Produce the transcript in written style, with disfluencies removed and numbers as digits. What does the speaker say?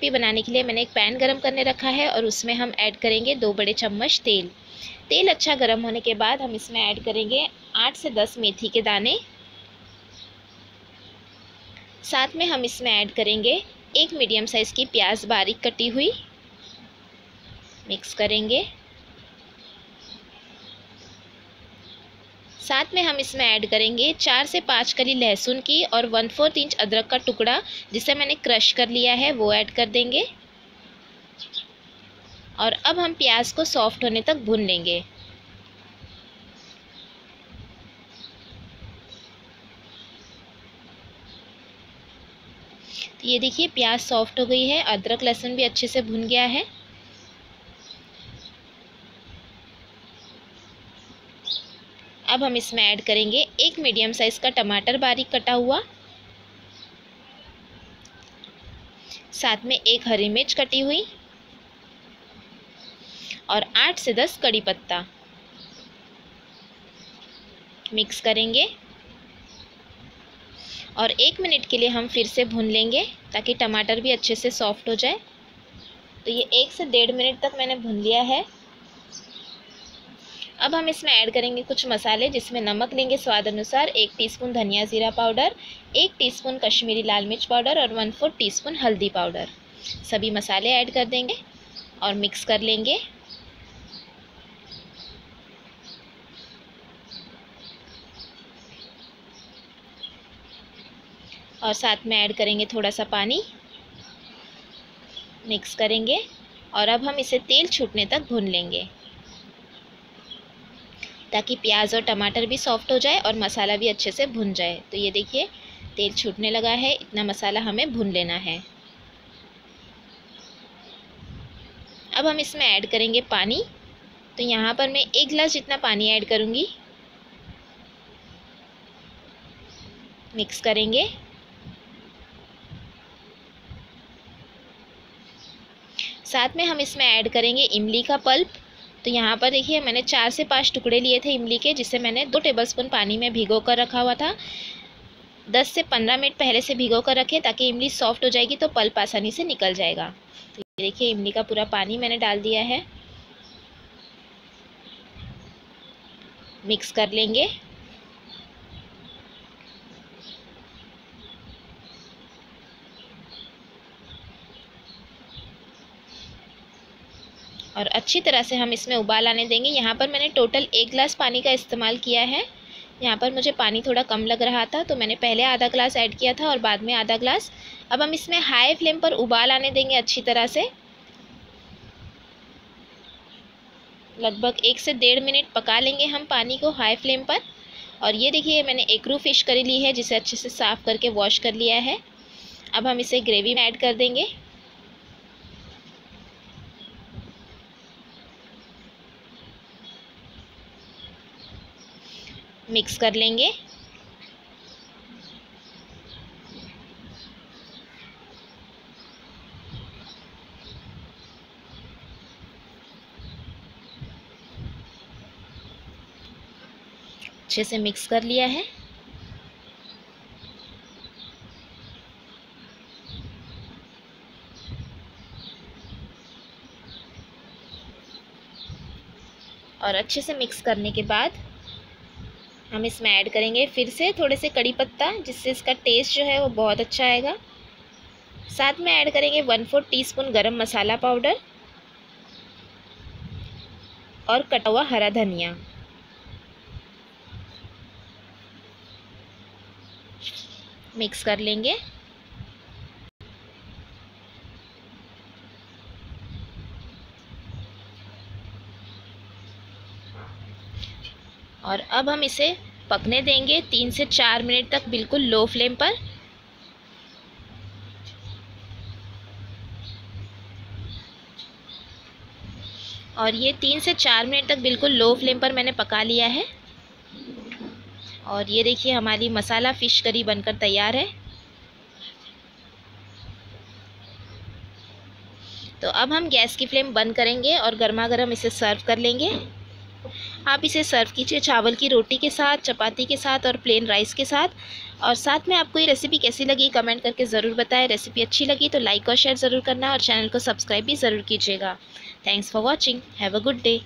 Recipe बनाने के लिए मैंने एक पैन गरम करने रखा है और उसमें हम ऐड करेंगे 2 बड़े चम्मच तेल। तेल अच्छा गरम होने के बाद हम इसमें ऐड करेंगे 8 से 10 मेथी के दाने। साथ में हम इसमें ऐड करेंगे 1 मीडियम साइज़ की प्याज बारीक कटी हुई। मिक्स करेंगे। साथ में हम इसमें ऐड करेंगे 4 से 5 कली लहसुन की और 1/4 इंच अदरक का टुकड़ा जिसे मैंने क्रश कर लिया है वो ऐड कर देंगे। और अब हम प्याज को सॉफ्ट होने तक भून लेंगे। तो ये देखिए प्याज सॉफ्ट हो गई है, अदरक लहसुन भी अच्छे से भून गया है। अब हम इसमें ऐड करेंगे 1 मीडियम साइज़ का टमाटर बारीक कटा हुआ, साथ में 1 हरी मिर्च कटी हुई और 8 से 10 कड़ी पत्ता। मिक्स करेंगे और 1 मिनट के लिए हम फिर से भून लेंगे ताकि टमाटर भी अच्छे से सॉफ्ट हो जाए। तो ये 1 से 1.5 मिनट तक मैंने भून लिया है। अब हम इसमें ऐड करेंगे कुछ मसाले जिसमें नमक लेंगे स्वाद अनुसार, 1 टीस्पून धनिया जीरा पाउडर, 1 टीस्पून कश्मीरी लाल मिर्च पाउडर और 1/4 टीस्पून हल्दी पाउडर। सभी मसाले ऐड कर देंगे और मिक्स कर लेंगे। और साथ में ऐड करेंगे थोड़ा सा पानी। मिक्स करेंगे और अब हम इसे तेल छूटने तक भून लेंगे ताकि प्याज और टमाटर भी सॉफ्ट हो जाए और मसाला भी अच्छे से भुन जाए। तो ये देखिए तेल छूटने लगा है, इतना मसाला हमें भुन लेना है। अब हम इसमें ऐड करेंगे पानी। तो यहाँ पर मैं 1 गिलास जितना पानी ऐड करूँगी। मिक्स करेंगे। साथ में हम इसमें ऐड करेंगे इमली का पल्प। तो यहाँ पर देखिए मैंने 4 से 5 टुकड़े लिए थे इमली के, जिसे मैंने 2 टेबलस्पून पानी में भिगो कर रखा हुआ था। 10 से 15 मिनट पहले से भिगो कर रखें ताकि इमली सॉफ्ट हो जाएगी तो पल्प आसानी से निकल जाएगा। तो ये देखिए इमली का पूरा पानी मैंने डाल दिया है। मिक्स कर लेंगे। और अच्छी तरह से हम इसमें उबाल आने देंगे। यहाँ पर मैंने टोटल 1 गिलास पानी का इस्तेमाल किया है। यहाँ पर मुझे पानी थोड़ा कम लग रहा था तो मैंने पहले आधा गिलास ऐड किया था और बाद में आधा गिलास। अब हम इसमें हाई फ्लेम पर उबाल आने देंगे अच्छी तरह से। लगभग 1 से 1.5 मिनट पका लेंगे हम पानी को हाई फ्लेम पर। और ये देखिए मैंने एकरू फिश करी ली है जिसे अच्छे से साफ़ करके वॉश कर लिया है। अब हम इसे ग्रेवी में ऐड कर देंगे। मिक्स कर लेंगे। अच्छे से मिक्स कर लिया है। और अच्छे से मिक्स करने के बाद हम इसमें ऐड करेंगे फिर से थोड़े से कड़ी पत्ता, जिससे इसका टेस्ट जो है वो बहुत अच्छा आएगा। साथ में ऐड करेंगे 1/4 टीस्पून गरम मसाला पाउडर और कटा हुआ हरा धनिया। मिक्स कर लेंगे। और अब हम इसे पकने देंगे 3 से 4 मिनट तक बिल्कुल लो फ्लेम पर। और ये 3 से 4 मिनट तक बिल्कुल लो फ्लेम पर मैंने पका लिया है। और ये देखिए हमारी मसाला फ़िश करी बनकर तैयार है। तो अब हम गैस की फ्लेम बंद करेंगे और गर्मा गर्म इसे सर्व कर लेंगे। आप इसे सर्व कीजिए चावल की रोटी के साथ, चपाती के साथ और प्लेन राइस के साथ। और साथ में आपको ये रेसिपी कैसी लगी कमेंट करके ज़रूर बताएं। रेसिपी अच्छी लगी तो लाइक और शेयर ज़रूर करना और चैनल को सब्सक्राइब भी ज़रूर कीजिएगा। Thanks for watching. Have a good day.